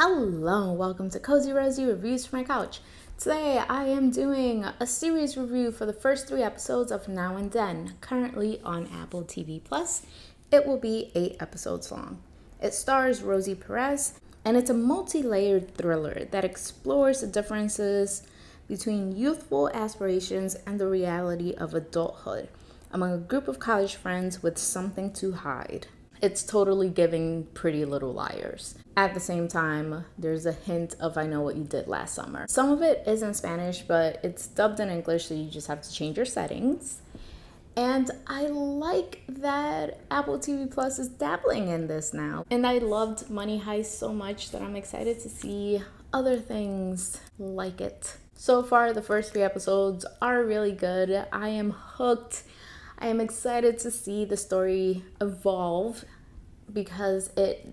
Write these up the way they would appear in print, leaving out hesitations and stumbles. Hello, welcome to Cozy Rosie Reviews from My Couch. Today I am doing a series review for the first 3 episodes of Now and Then, currently on Apple TV+. It will be 8 episodes long. It stars Rosie Perez, and it's a multi-layered thriller that explores the differences between youthful aspirations and the reality of adulthood among a group of college friends with something to hide. It's totally giving Pretty Little Liars. At the same time, there's a hint of I Know What You Did Last Summer. Some of it is in Spanish, but it's dubbed in English, so you just have to change your settings. And I like that Apple TV Plus is dabbling in this now. And I loved Money Heist so much that I'm excited to see other things like it. So far, the first 3 episodes are really good. I am hooked. I am excited to see the story evolve because it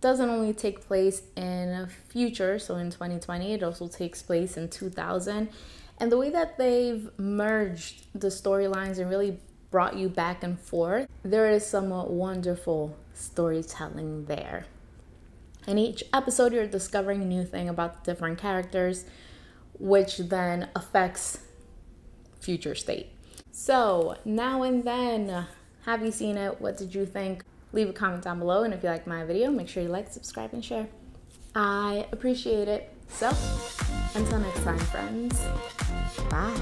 doesn't only take place in future, so in 2020, it also takes place in 2000. And the way that they've merged the storylines and really brought you back and forth, there is some wonderful storytelling there. In each episode, you're discovering a new thing about the different characters, which then affects future state. So, Now and Then, have you seen it? What did you think? Leave a comment down below, and if you like my video, make sure you like, subscribe, and share. I appreciate it. So, until next time, friends, bye.